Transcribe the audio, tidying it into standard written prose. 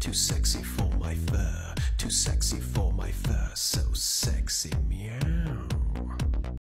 Too sexy for my fur, too sexy for my fur, so sexy.